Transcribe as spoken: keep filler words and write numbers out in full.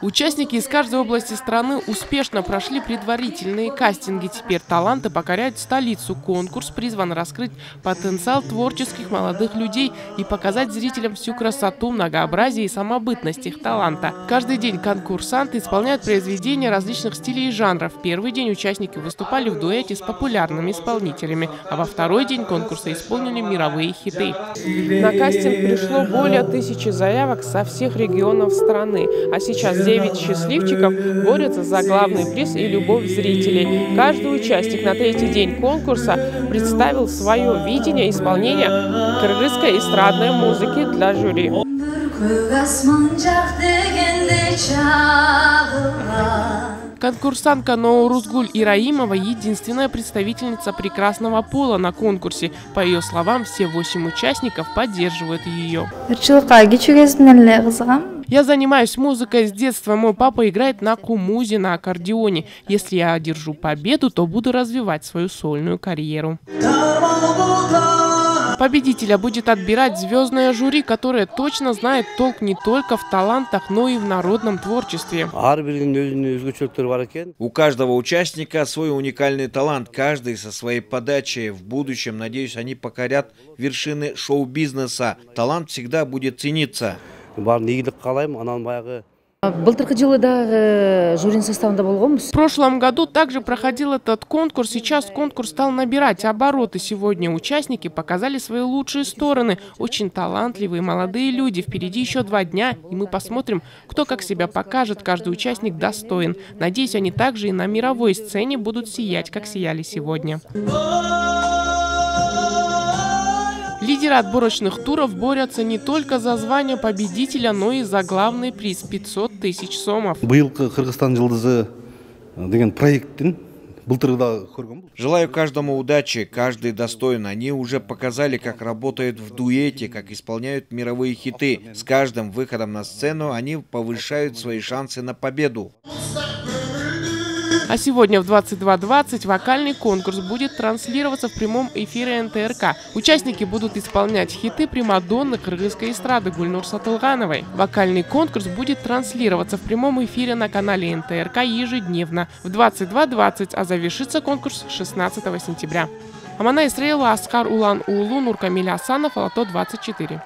Участники из каждой области страны успешно прошли предварительные кастинги. Теперь таланты покоряют столицу. Конкурс призван раскрыть потенциал творческих молодых людей и показать зрителям всю красоту, многообразие и самобытность их таланта. Каждый день конкурсанты исполняют произведения различных стилей и жанров. В первый день участники выступали в дуэте с популярными исполнителями, а во второй день конкурса исполнили мировые хиты. На кастинг пришло более тысячи заявок со всех регионов страны, а сейчас девять счастливчиков борются за главный приз и любовь зрителей. Каждый участник на третий день конкурса представил свое видение исполнения кыргызской эстрадной музыки для жюри. Конкурсантка Ноурудгуль Ираимова – единственная представительница прекрасного пола на конкурсе. По ее словам, все восемь участников поддерживают ее. Я занимаюсь музыкой с детства. Мой папа играет на кумузе, на аккордеоне. Если я одержу победу, то буду развивать свою сольную карьеру. Победителя будет отбирать звездное жюри, которое точно знает толк не только в талантах, но и в народном творчестве. У каждого участника свой уникальный талант, каждый со своей подачей. В будущем, надеюсь, они покорят вершины шоу-бизнеса. Талант всегда будет цениться. В прошлом году также проходил этот конкурс. Сейчас конкурс стал набирать обороты. Сегодня участники показали свои лучшие стороны. Очень талантливые молодые люди. Впереди еще два дня, и мы посмотрим, кто как себя покажет. Каждый участник достоин. Надеюсь, они также и на мировой сцене будут сиять, как сияли сегодня. Лидеры отборочных туров борются не только за звание победителя, но и за главный приз – пятьсот тысяч сомов. Желаю каждому удачи, каждый достоин. Они уже показали, как работают в дуэте, как исполняют мировые хиты. С каждым выходом на сцену они повышают свои шансы на победу. А сегодня в двадцать два двадцать вокальный конкурс будет транслироваться в прямом эфире эн тэ эр ка. Участники будут исполнять хиты примадонны кыргызской эстрады Гульнур Сатылгановой. Вокальный конкурс будет транслироваться в прямом эфире на канале эн тэ эр ка ежедневно в двадцать два двадцать, а завершится конкурс шестнадцатого сентября. Амана Исраилова, Аскар Улан Улу, Нуркамиль Асанов, Ала-Тоо двадцать четыре.